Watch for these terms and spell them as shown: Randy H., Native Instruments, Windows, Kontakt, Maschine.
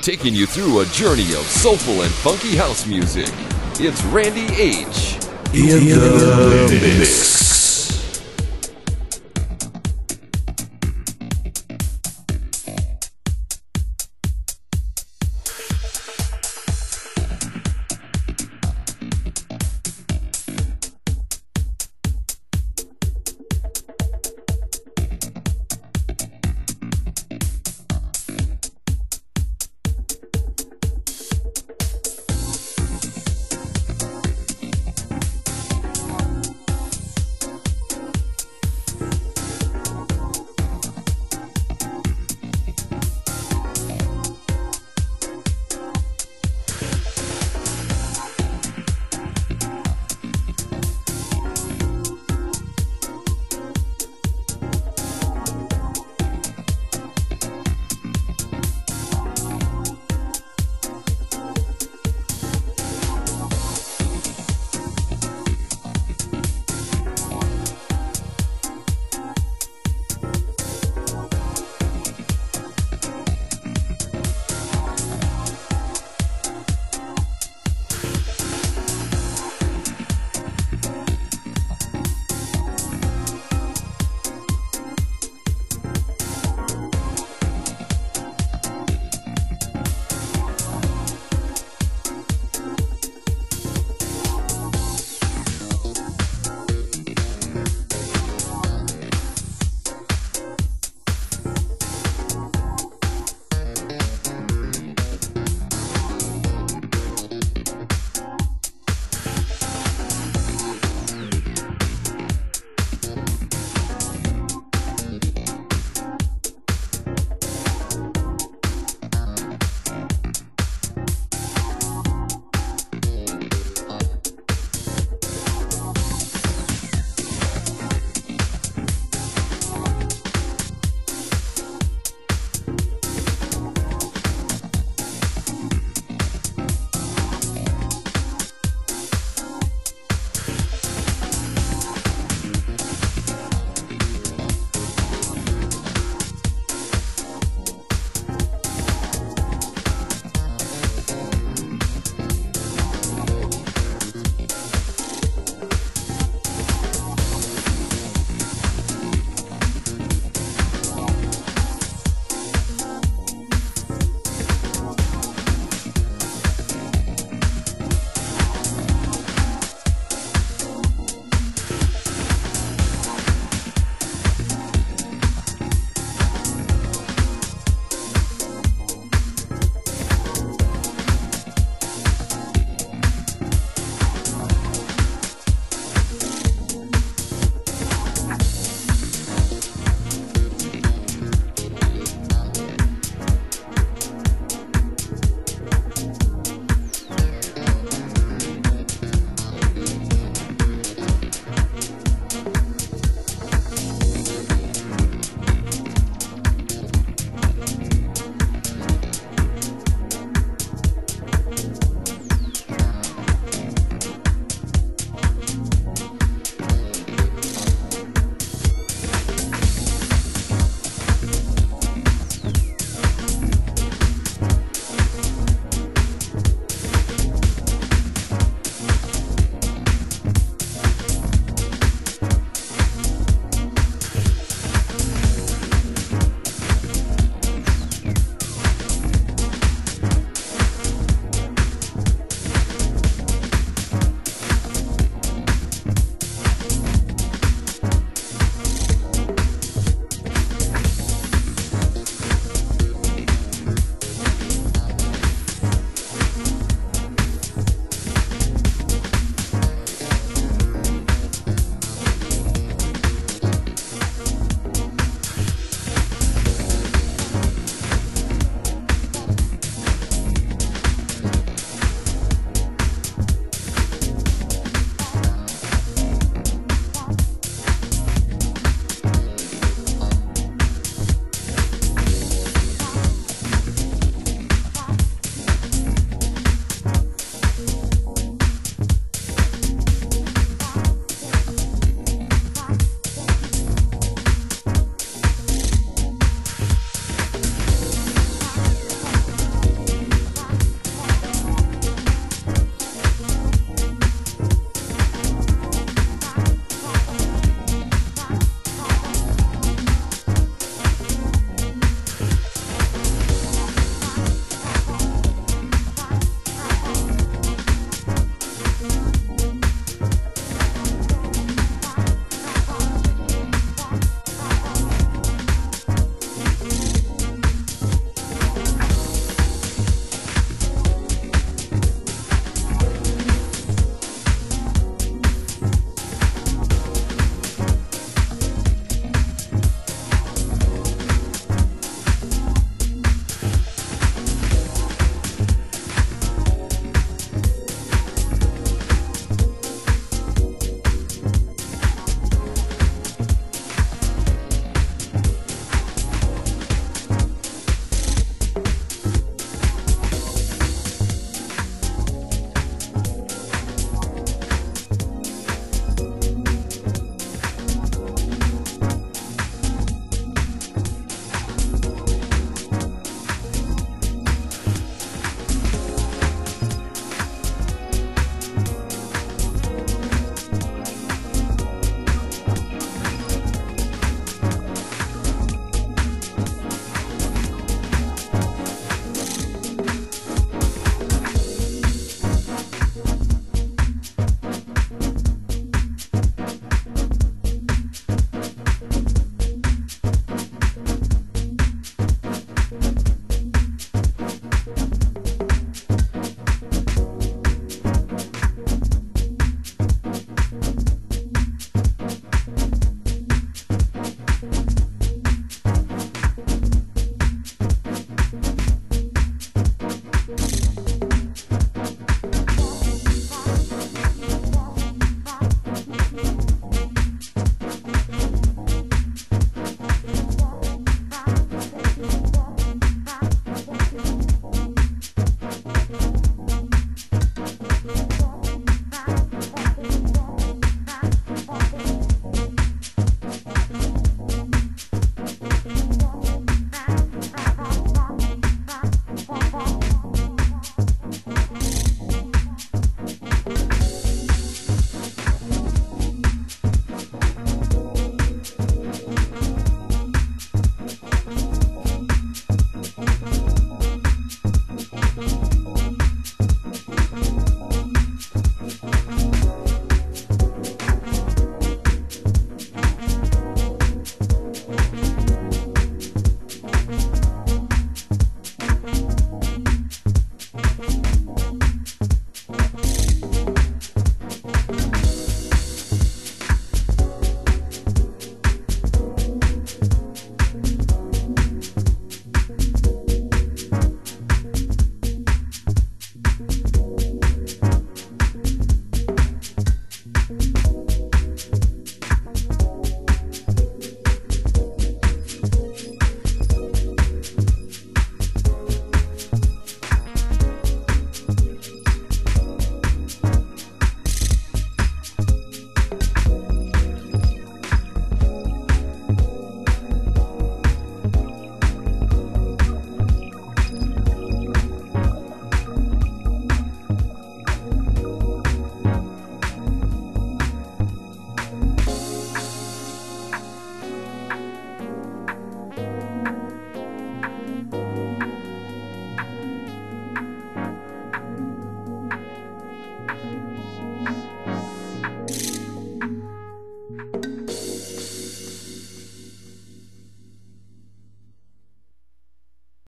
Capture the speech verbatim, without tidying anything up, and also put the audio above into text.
taking you through a journey of soulful and funky house music. It's Randy H. in the mix.